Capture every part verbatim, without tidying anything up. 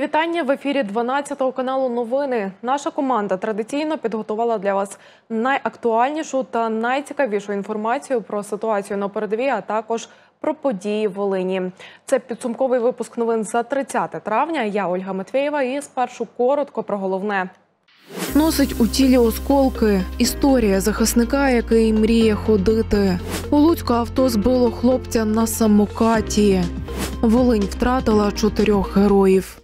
Мої вітання в ефірі дванадцятого каналу новини. Наша команда традиційно підготувала для вас найактуальнішу та найцікавішу інформацію про ситуацію на передовій, а також про події в Волині. Це підсумковий випуск новин за тридцяте травня. Я Ольга Матвєєва і спершу коротко про головне. Носить у тілі осколки. Історія захисника, який мріє ходити. У Луцьку авто збило хлопця на самокаті. Волинь втратила чотирьох героїв.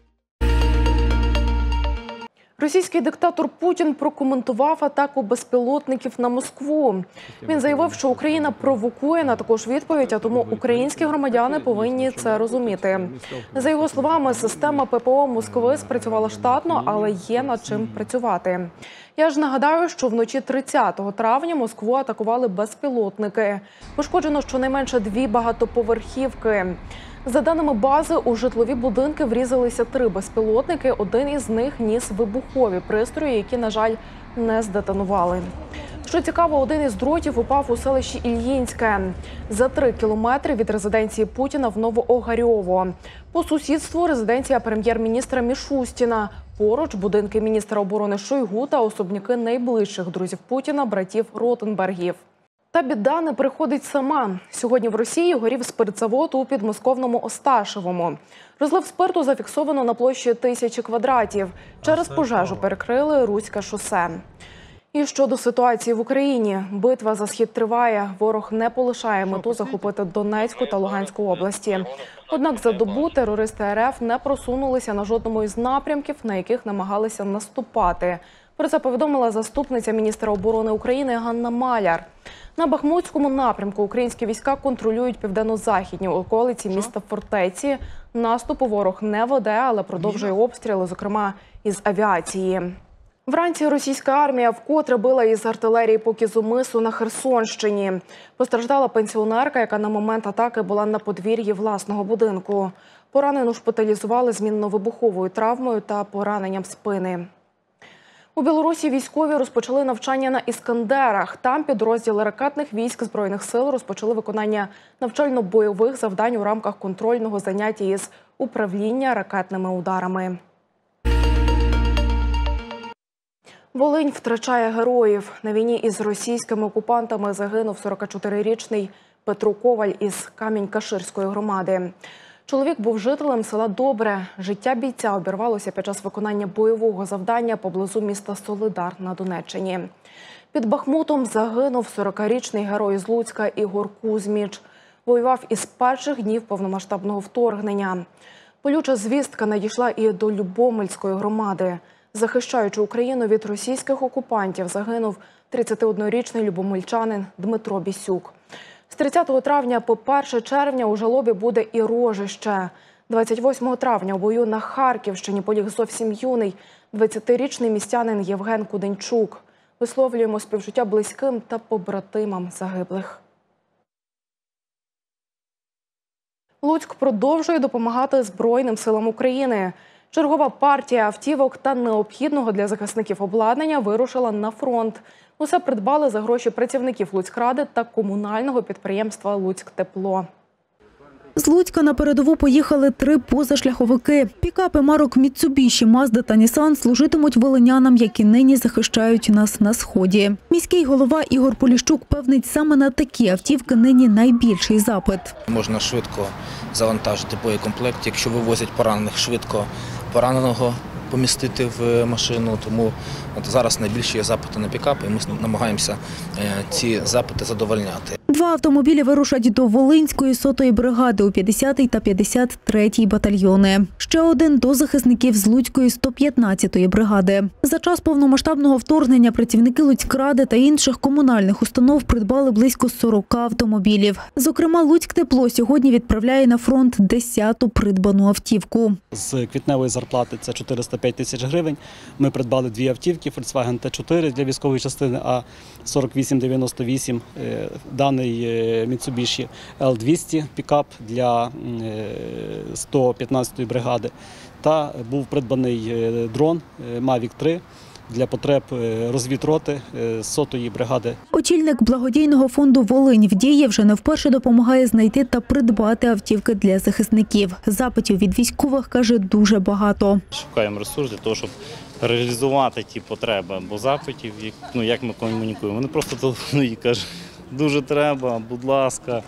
Російський диктатор Путін прокоментував атаку безпілотників на Москву. Він заявив, що Україна провокує на таку ж відповідь, а тому українські громадяни повинні це розуміти. За його словами, система ППО Москви спрацювала штатно, але є над чим працювати. Я ж нагадаю, що вночі тридцятого травня Москву атакували безпілотники. Пошкоджено щонайменше дві багатоповерхівки. За даними бази, у житлові будинки врізалися три безпілотники. Один із них ніс вибухові пристрої, які, на жаль, не здетонували. Що цікаво, один із дротів упав у селищі Ільїнське, за три кілометри від резиденції Путіна в Новоогарьово. По сусідству резиденція прем'єр-міністра Мішустіна. Поруч будинки міністра оборони Шойгу та особняки найближчих друзів Путіна, братів Ротенбергів. Та біда не приходить сама. Сьогодні в Росії горів спиртзавод у підмосковному Осташевому. Розлив спирту зафіксовано на площі тисячі квадратів. Через пожежу перекрили Руське шосе. І щодо ситуації в Україні. Битва за Схід триває. Ворог не полишає мету захопити Донецьку та Луганську області. Однак за добу терористи РФ не просунулися на жодному із напрямків, на яких намагалися наступати. Про це повідомила заступниця міністра оборони України Ганна Маляр. На Бахмутському напрямку українські війська контролюють південно-західні околиці міста-фортеці. Наступу ворог не веде, але продовжує обстріли, зокрема, із авіації. Вранці російська армія вкотре била із артилерії по Кізомису на Херсонщині. Постраждала пенсіонерка, яка на момент атаки була на подвір'ї власного будинку. Поранену шпиталізували з мінно-вибуховою травмою та пораненням спини. У Білорусі військові розпочали навчання на Іскандерах. Там підрозділи ракетних військ Збройних сил розпочали виконання навчально-бойових завдань у рамках контрольного заняття із управління ракетними ударами. Волинь втрачає героїв. На війні із російськими окупантами загинув сорокачотирирічний Петро Коваль із Камінь-Каширської громади. Чоловік був жителем села Добре. Життя бійця обірвалося під час виконання бойового завдання поблизу міста Солидар на Донеччині. Під Бахмутом загинув сорокарічний герой з Луцька Ігор Кузьміч. Воював із перших днів повномасштабного вторгнення. Болюча звістка надійшла і до Любомельської громади. Захищаючи Україну від російських окупантів, загинув тридцятиоднорічний любомельчанин Дмитро Бісюк. З тридцятого травня по перше червня у жалобі буде і Рожище. двадцять восьмого травня у бою на Харківщині поліг зовсім юний двадцятирічний містянин Євген Куденчук. Висловлюємо співчуття близьким та побратимам загиблих. Луцьк продовжує допомагати Збройним силам України. Чергова партія автівок та необхідного для захисників обладнання вирушила на фронт. Усе придбали за гроші працівників Луцькради та комунального підприємства «Луцьктепло». З Луцька на передову поїхали три позашляховики. Пікапи марок «Міцубіші», «Мазда» та «Нісан» служитимуть волинянам, які нині захищають нас на Сході. Міський голова Ігор Поліщук певнить, саме на такі автівки нині найбільший запит. Можна швидко завантажити боєкомплект, якщо вивозять поранених, швидко пораненого помістити в машину. Тому от зараз найбільші запити на пікапи, і ми намагаємося ці запити задовольняти. Два автомобілі вирушать до Волинської сотої бригади у п'ятдесятий та п'ятдесят третій батальйони. Ще один – до захисників з Луцької сто п'ятнадцятої бригади. За час повномасштабного вторгнення працівники Луцькради та інших комунальних установ придбали близько сорока автомобілів. Зокрема, «Луцьктепло» сьогодні відправляє на фронт десяту придбану автівку. З квітневої зарплати – це чотириста п'ять тисяч гривень. Ми придбали дві автівки – Volkswagen Т чотири для військової частини, а сорок вісім дев'яносто вісім даний Міцубіші Л двісті пікап для сто п'ятнадцятої бригади, та був придбаний дрон «МАВІК три» для потреб розвідроти сотої бригади. Очільник благодійного фонду «Волинь» в Дії вже не вперше допомагає знайти та придбати автівки для захисників. Запитів від військових, каже, дуже багато. Шукаємо ресурс для того, щоб реалізувати ті потреби, бо запитів, ну, як ми комунікуємо, вони просто телефонують і кажуть, дуже треба, будь ласка,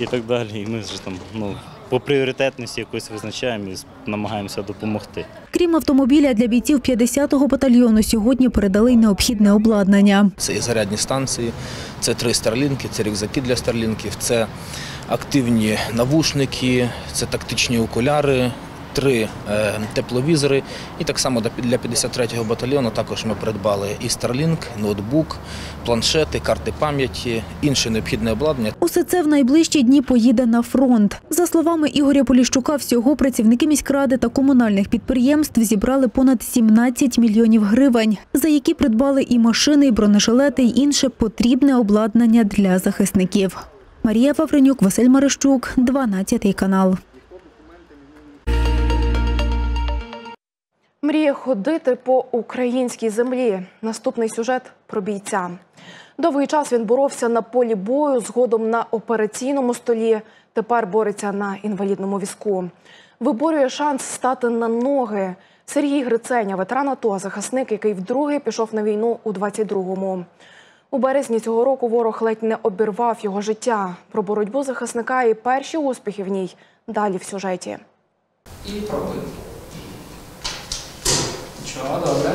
і так далі. І ми ж там, ну, по пріоритетності якось визначаємо і намагаємося допомогти. Крім автомобіля, для бійців п'ятдесятого батальйону сьогодні передали й необхідне обладнання. Це і зарядні станції, це три Starlink, це рюкзаки для Starlink, це активні навушники, це тактичні окуляри, три тепловізори. І так само для п'ятдесят третього батальйону також ми придбали і Starlink, ноутбук, планшети, карти пам'яті, інше необхідне обладнання. Усе це в найближчі дні поїде на фронт. За словами Ігоря Поліщука, всього працівники міськради та комунальних підприємств зібрали понад сімнадцять мільйонів гривень, за які придбали і машини, і бронежилети, і інше потрібне обладнання для захисників. Марія Павринюк, Василь Марищук, дванадцятий канал. Мріє ходити по українській землі. Наступний сюжет про бійця. Довгий час він боровся на полі бою, згодом на операційному столі. Тепер бореться на інвалідному візку. Виборює шанс стати на ноги. Сергій Гриценя, ветеран АТО, захисник, який вдруге пішов на війну у двадцять другому. У березні цього року ворог ледь не обірвав його життя. Про боротьбу захисника і перші успіхи в ній далі в сюжеті. І пробуємо. Що, добре.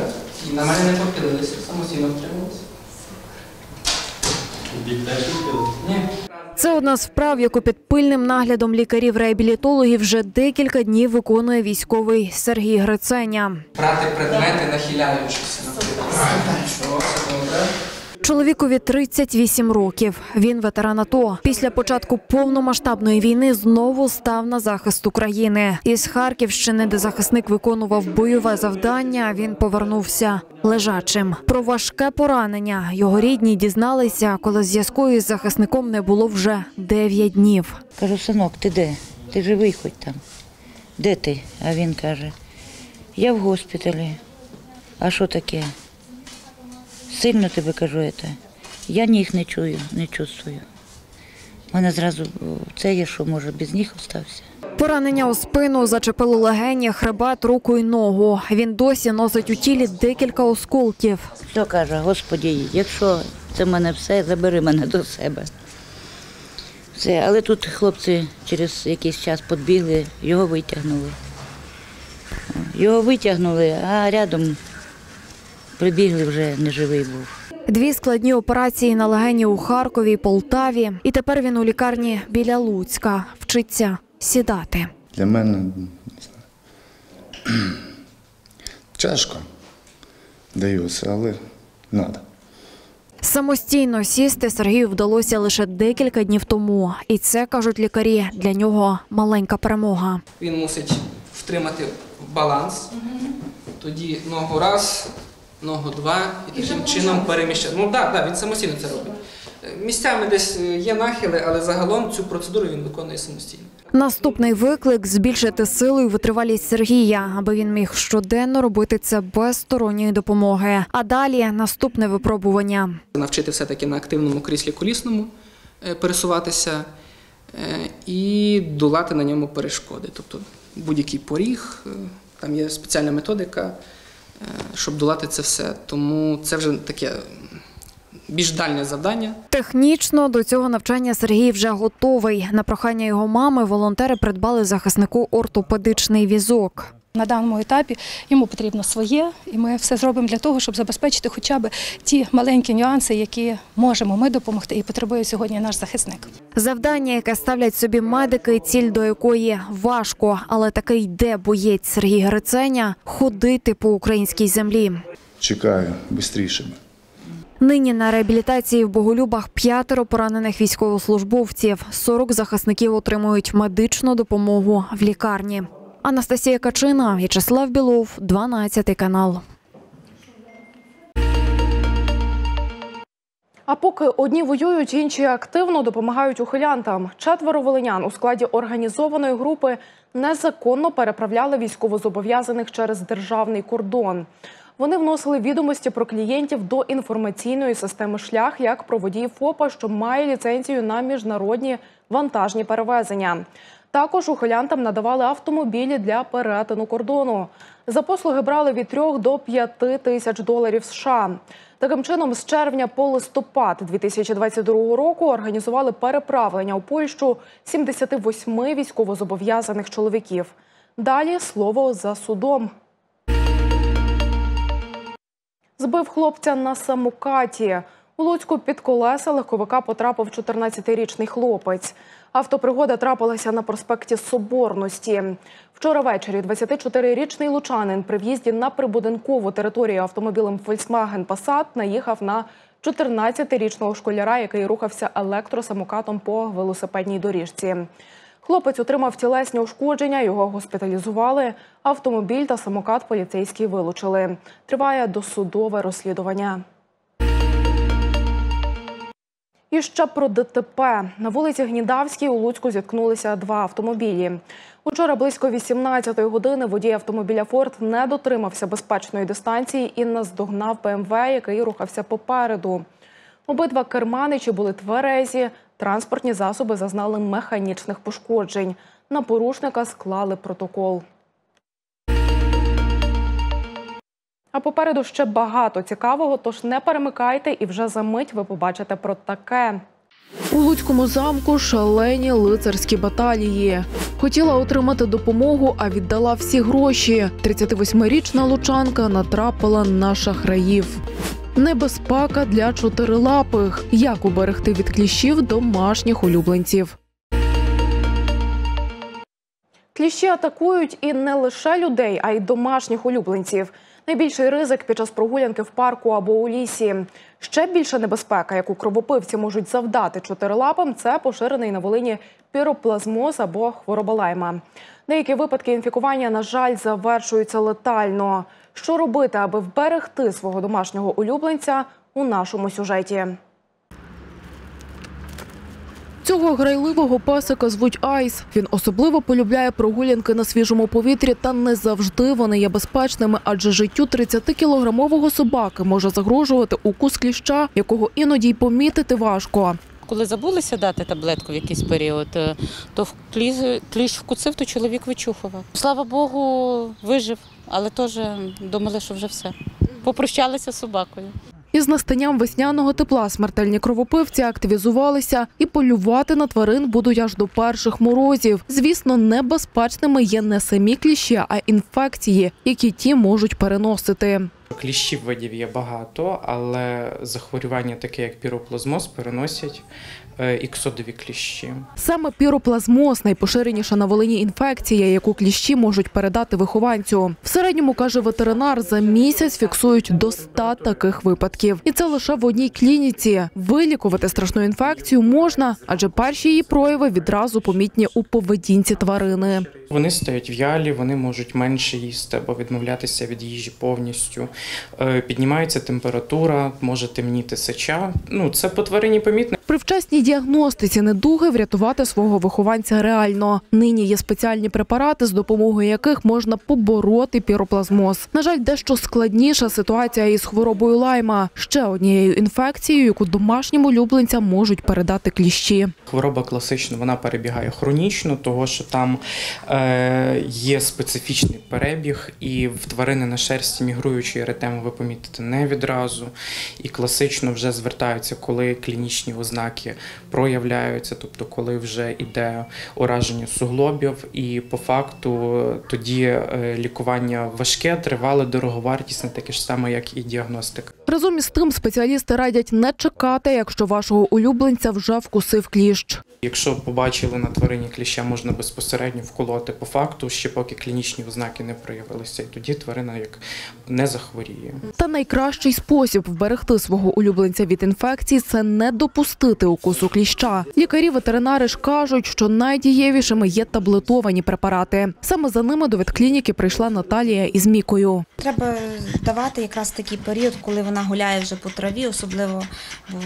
І на мене не попилилися, самостійно втрималися. Бік теж попилилися? Ні. Це одна з вправ, яку під пильним наглядом лікарів-реабілітологів вже декілька днів виконує військовий Сергій Гриценя. Брати предмети, нахиляючись. Чоловікові тридцять вісім років. Він ветеран АТО. Після початку повномасштабної війни знову став на захист України. Із Харківщини, де захисник виконував бойове завдання, він повернувся лежачим. Про важке поранення його рідні дізналися, коли зв'язку із захисником не було вже дев'ять днів. Кажу, синок, ти де? Ти живий хоч там? Де ти? А він каже, я в госпіталі. А що таке? Сильно тебе кажу, я ніг не чую, не чувствую. У мене зразу це є, що може без ніг остався. Поранення у спину зачепило легені, хребет, руку і ногу. Він досі носить у тілі декілька осколків. Що каже, Господи, якщо це в мене все, забери мене до себе. Все. Але тут хлопці через якийсь час підбігли, його витягнули. Його витягнули, а рядом... Прибігли, вже неживий був. Дві складні операції на легені у Харкові, Полтаві. І тепер він у лікарні біля Луцька. Вчиться сідати. Для мене, не знаю, тяжко дається, але треба. Самостійно сісти Сергію вдалося лише декілька днів тому. І це, кажуть лікарі, для нього маленька перемога. Він мусить втримати баланс, тоді ногу раз... ногу два, і таким чином переміщати. Ну так, так, він самостійно це робить. Місцями десь є нахили, але загалом цю процедуру він виконує самостійно. Наступний виклик – збільшити силу і витривалість Сергія, аби він міг щоденно робити це без сторонньої допомоги. А далі – наступне випробування. Навчити все-таки на активному кріслі колісному пересуватися і долати на ньому перешкоди. Тобто будь-який поріг, там є спеціальна методика, щоб долати це все. Тому це вже таке більш дальнє завдання. Технічно до цього навчання Сергій вже готовий. На прохання його мами волонтери придбали захиснику ортопедичний візок. На даному етапі йому потрібно своє, і ми все зробимо для того, щоб забезпечити хоча б ті маленькі нюанси, які можемо ми допомогти і потребує сьогодні наш захисник. Завдання, яке ставлять собі медики, ціль до якої важко, але таки йде боєць Сергій Гриценя – ходити по українській землі. Чекаю швидше. Нині на реабілітації в Боголюбах п'ятеро поранених військовослужбовців. сорок захисників отримують медичну допомогу в лікарні. Анастасія Качина, В'ячеслав Білов, дванадцятий канал. А поки одні воюють, інші активно допомагають ухилянтам. Четверо волинян у складі організованої групи незаконно переправляли військовозобов'язаних через державний кордон. Вони вносили відомості про клієнтів до інформаційної системи «Шлях» як про водіїв ФОПа, що має ліцензію на міжнародні вантажні перевезення. Також ухилянтам надавали автомобілі для перетину кордону. За послуги брали від трьох до п'яти тисяч доларів США. Таким чином, з червня по листопад дві тисячі двадцять другого року організували переправлення у Польщу сімдесяти восьми військовозобов'язаних чоловіків. Далі слово за судом. Збив хлопця на самокаті. У Луцьку під колеса легковика потрапив чотирнадцятирічний хлопець. Автопригода трапилася на проспекті Соборності. Вчора ввечері двадцятичотирирічний лучанин при в'їзді на прибудинкову територію автомобілем Volkswagen Passat наїхав на чотирнадцятирічного школяра, який рухався електросамокатом по велосипедній доріжці. Хлопець отримав тілесні ушкодження, його госпіталізували, автомобіль та самокат поліцейські вилучили. Триває досудове розслідування. І ще про ДТП. На вулиці Гнідавській у Луцьку зіткнулися два автомобілі. Учора близько вісімнадцятої години водій автомобіля «Форд» не дотримався безпечної дистанції і наздогнав БМВ, який рухався попереду. Обидва керманичі були тверезі, транспортні засоби зазнали механічних пошкоджень. На порушника склали протокол. А попереду ще багато цікавого, тож не перемикайте і вже за мить ви побачите про таке. У Луцькому замку шалені лицарські баталії. Хотіла отримати допомогу, а віддала всі гроші. тридцятивосьмирічна лучанка натрапила на шахраїв. Небезпека для чотирилапих. Як уберегти від кліщів домашніх улюбленців? Кліщі атакують і не лише людей, а й домашніх улюбленців. Найбільший ризик під час прогулянки в парку або у лісі. Ще більша небезпека, яку кровопивці можуть завдати чотирилапам – це поширений на Волині піроплазмоз або хвороба Лайма. Деякі випадки інфікування, на жаль, завершуються летально. Що робити, аби вберегти свого домашнього улюбленця – у нашому сюжеті. Цього грайливого песика звуть Айс. Він особливо полюбляє прогулянки на свіжому повітрі, та не завжди вони є безпечними, адже життю тридцятикілограмового собаки може загрожувати укус кліща, якого іноді й помітити важко. Коли забулися дати таблетку в якийсь період, то кліщ вкусив, то чоловік вичухував. Слава Богу, вижив, але теж думали, що вже все. Попрощалися з собакою. Із настанням весняного тепла смертельні кровопивці активізувалися і полювати на тварин будуть аж до перших морозів. Звісно, небезпечними є не самі кліщі, а інфекції, які ті можуть переносити. Кліщів видів є багато, але захворювання таке, як піроплазмоз, переносять іксодові кліщі. Саме піроплазмоз – найпоширеніша на Волині інфекція, яку кліщі можуть передати вихованцю. В середньому, каже ветеринар, за місяць фіксують до ста таких випадків. І це лише в одній клініці. Вилікувати страшну інфекцію можна, адже перші її прояви відразу помітні у поведінці тварини. Вони стають в'ялі, вони можуть менше їсти або відмовлятися від їжі повністю. Піднімається температура, може темніти сеча. Ну, це по тварині помітно. При вчасній діагностиці недуги врятувати свого вихованця реально. Нині є спеціальні препарати, з допомогою яких можна побороти піроплазмоз. На жаль, дещо складніша ситуація із хворобою Лайма. Ще однією інфекцією, яку домашнім улюбленцям можуть передати кліщі. Хвороба класично, вона перебігає хронічно, того, що там е, є специфічний перебіг, і в тварини на шерсті мігруючі еретему ви помітите не відразу, і класично вже звертаються, коли клінічні ознаки проявляються, тобто коли вже йде ураження суглобів, і по факту тоді лікування важке, тривале, дороговартісне, таке ж саме, як і діагностика. Разом із тим, спеціалісти радять не чекати, якщо вашого улюбленця вже вкусив кліщ. Якщо побачили на тварині кліща, можна безпосередньо вколоти по факту, ще поки клінічні ознаки не проявилися, і тоді тварина як не захворіє. Та найкращий спосіб вберегти свого улюбленця від інфекції – це не допустити укусу кліща. Лікарі-ветеринари ж кажуть, що найдієвішими є таблетовані препарати. Саме за ними до ветклініки прийшла Наталія із Мікою. Треба давати якраз такий період, коли вона гуляє вже по траві, особливо, бо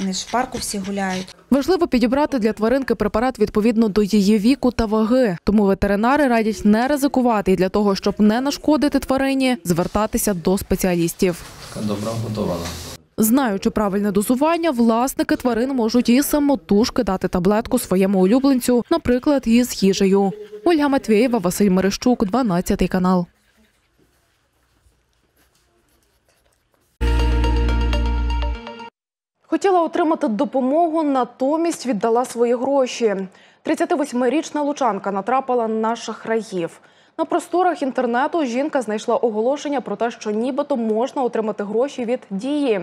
вони ж в парку всі гуляють. Важливо підібрати для тваринки препарат відповідно до її віку та ваги. Тому ветеринари радять не ризикувати і для того, щоб не нашкодити тварині, звертатися до спеціалістів. Добре готована. Знаючи правильне дозування, власники тварин можуть і самотужки дати таблетку своєму улюбленцю, наприклад, із їжею. Ольга Матвєєва, Василь Марищук, дванадцятий канал. Хотіла отримати допомогу, натомість віддала свої гроші. тридцятивосьмирічна лучанка натрапила на шахраїв. На просторах інтернету жінка знайшла оголошення про те, що нібито можна отримати гроші від Дії.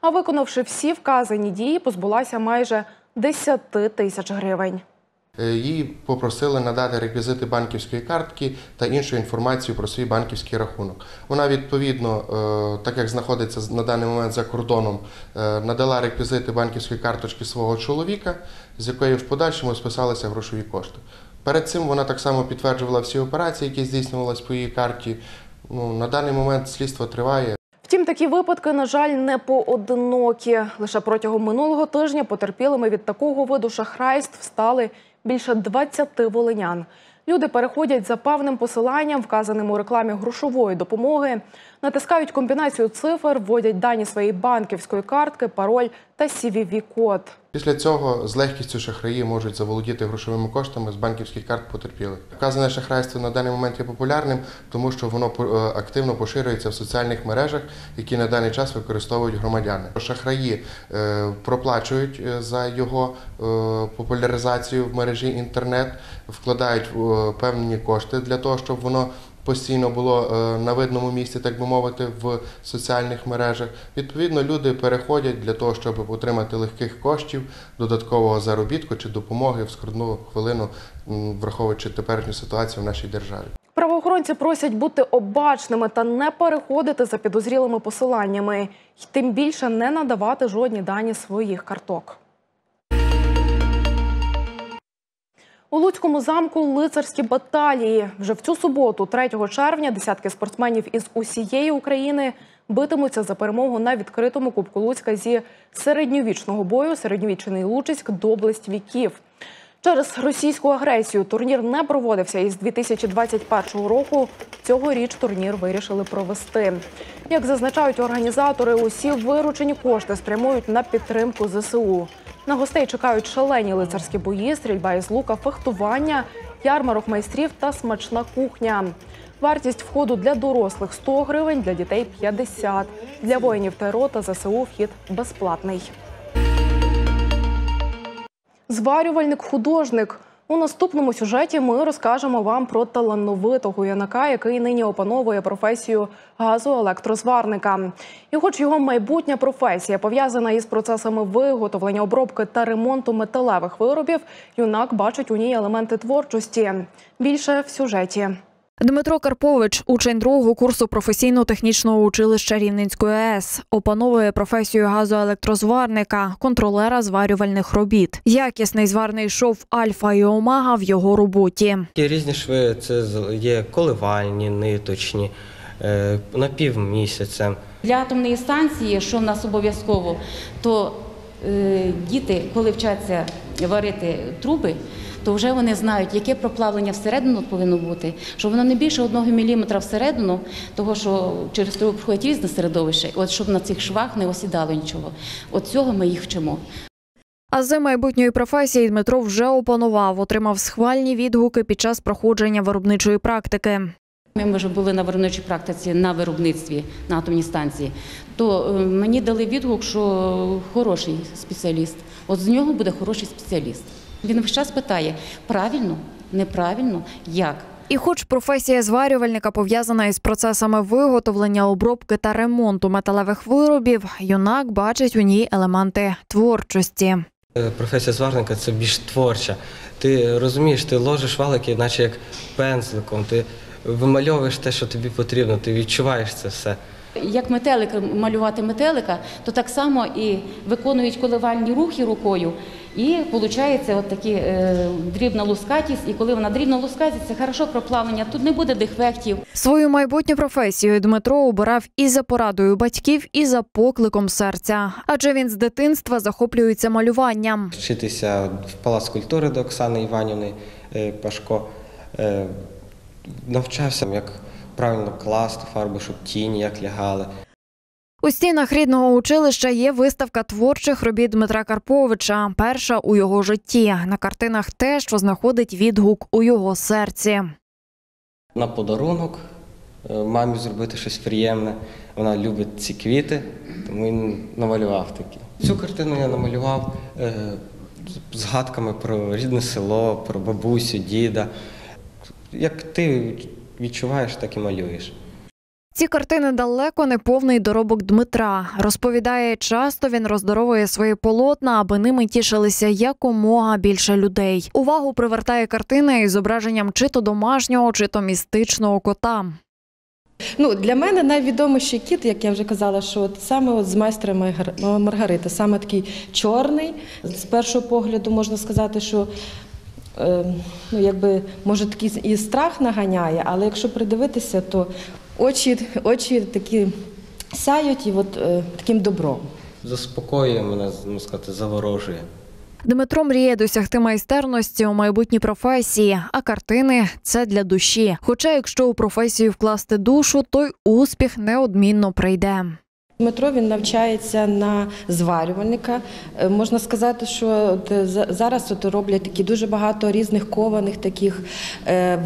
А виконавши всі вказані дії, позбулася майже десяти тисяч гривень. Її попросили надати реквізити банківської картки та іншу інформацію про свій банківський рахунок. Вона відповідно, так як знаходиться на даний момент за кордоном, надала реквізити банківської карточки свого чоловіка, з якої в подальшому списалися грошові кошти. Перед цим вона так само підтверджувала всі операції, які здійснювалися по її карті. Ну, на даний момент слідство триває. Втім, такі випадки, на жаль, не поодинокі. Лише протягом минулого тижня потерпілими від такого виду шахрайств стали більше двадцяти волинян. Люди переходять за певним посиланням, вказаним у рекламі грошової допомоги, натискають комбінацію цифр, вводять дані своєї банківської картки, пароль та сі ві ві код. Після цього з легкістю шахраї можуть заволодіти грошовими коштами з банківських карт потерпілих. Вказане шахрайство на даний момент є популярним, тому що воно активно поширюється в соціальних мережах, які на даний час використовують громадяни. Шахраї проплачують за його популяризацію в мережі інтернет, вкладають певні кошти для того, щоб воно постійно було на видному місці, так би мовити, в соціальних мережах. Відповідно, люди переходять для того, щоб отримати легких коштів, додаткового заробітку чи допомоги в скрутну хвилину, враховуючи теперішню ситуацію в нашій державі. Правоохоронці просять бути обачними та не переходити за підозрілими посиланнями, і тим більше не надавати жодні дані своїх карток. У Луцькому замку лицарські баталії. Вже в цю суботу, третього червня, десятки спортсменів із усієї України битимуться за перемогу на відкритому Кубку Луцька зі середньовічного бою «Середньовічний Луцьк. Доблесть віків». Через російську агресію турнір не проводився із дві тисячі двадцять першого року. Цьогоріч турнір вирішили провести. Як зазначають організатори, усі виручені кошти спрямують на підтримку зе се у. На гостей чекають шалені лицарські бої, стрільба із лука, фехтування, ярмарок майстрів та смачна кухня. Вартість входу для дорослих – сто гривень, для дітей – п'ятдесят. Для воїнів ТРО та зе се у вхід безплатний. Зварювальник-художник. У наступному сюжеті ми розкажемо вам про талановитого юнака, який нині опановує професію газоелектрозварника. І хоч його майбутня професія пов'язана із процесами виготовлення, обробки та ремонту металевих виробів, юнак бачить у ній елементи творчості. Більше в сюжеті. Дмитро Карпович, учень другого курсу професійно-технічного училища Рівненської АЕС, опановує професію газоелектрозварника, контролера зварювальних робіт. Якісний зварний шов «Альфа» і «Омага» в його роботі. Різні шви – це є коливальні, ниточні, на півмісяця. Для атомної станції, що в нас обов'язково, то діти, коли вчаться варити труби, то вже вони знають, яке проплавлення всередину повинно бути, що воно не більше одного міліметра всередину, того, що через трубу проходить різне середовище, от щоб на цих швах не осідало нічого. От цього ми їх вчимо. Ази майбутньої професії Дмитро вже опанував, отримав схвальні відгуки під час проходження виробничої практики. Ми вже були на виробничій практиці, на виробництві, на атомній станції, то мені дали відгук, що хороший спеціаліст, от з нього буде хороший спеціаліст. Він весь час питає, правильно, неправильно, як. І хоч професія зварювальника пов'язана із процесами виготовлення, обробки та ремонту металевих виробів, юнак бачить у ній елементи творчості. Професія зварника – це більш творча. Ти розумієш, ти ложиш валики, наче як пензликом, ти вимальовуєш те, що тобі потрібно, ти відчуваєш це все. Як метелик, малювати метелика, то так само і виконують коливальні рухи рукою, І виходить от такі е, дрібна лускатість, і коли вона дрібно лускатість, це хорошо проплавлення, тут не буде дефектів. Свою майбутню професію Дмитро обирав і за порадою батьків, і за покликом серця. Адже він з дитинства захоплюється малюванням. Вчитися в Палац культури до Оксани Іванівни Пашко, е, навчався, як правильно класти фарби, щоб тіні як лягали. У стінах рідного училища є виставка творчих робіт Дмитра Карповича, перша у його житті. На картинах те, що знаходить відгук у його серці. На подарунок мамі зробити щось приємне. Вона любить ці квіти, тому він намалював такі. Цю картину я намалював з згадками про рідне село, про бабусю, діда. Як ти відчуваєш, так і малюєш. Ці картини далеко не повний доробок Дмитра. Розповідає, часто він роздаровує свої полотна, аби ними тішилися якомога більше людей. Увагу привертає картина із зображенням чи то домашнього, чи то містичного кота. Ну, для мене найвідоміший кіт, як я вже казала, що от саме от з майстра Маргарита, саме такий чорний. З першого погляду можна сказати, що е, ну, якби, може такий і страх наганяє, але якщо придивитися, то Очі, очі такі сяють і от, е, таким добром. Заспокоює мене, можна сказати, заворожує. Дмитро мріє досягти майстерності у майбутній професії, а картини – це для душі. Хоча якщо у професію вкласти душу, то й успіх неодмінно прийде. Дмитро, він навчається на зварювальника. Можна сказати, що зараз роблять такі дуже багато різних кованих таких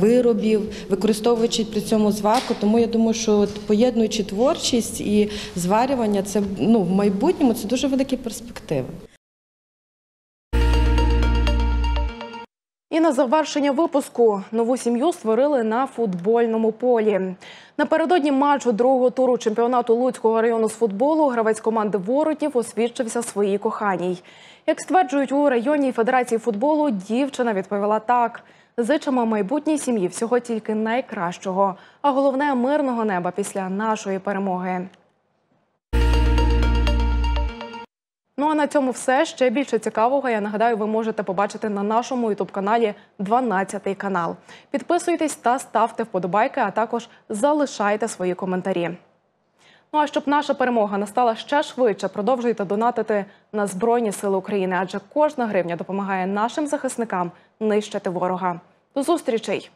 виробів, використовуючи при цьому зварку. Тому я думаю, що поєднуючи творчість і зварювання, це, ну, в майбутньому це дуже великі перспективи. І на завершення випуску нову сім'ю створили на футбольному полі. Напередодні матчу другого туру чемпіонату Луцького району з футболу гравець команди «Воротнів» освідчився своїй коханій. Як стверджують у районній федерації футболу, дівчина відповіла так. Зичимо майбутній сім'ї всього тільки найкращого, а головне – мирного неба після нашої перемоги. Ну а на цьому все. Ще більше цікавого, я нагадаю, ви можете побачити на нашому ютуб-каналі дванадцятий канал. Підписуйтесь та ставте вподобайки, а також залишайте свої коментарі. Ну а щоб наша перемога настала ще швидше, продовжуйте донатити на Збройні Сили України, адже кожна гривня допомагає нашим захисникам нищити ворога. До зустрічей!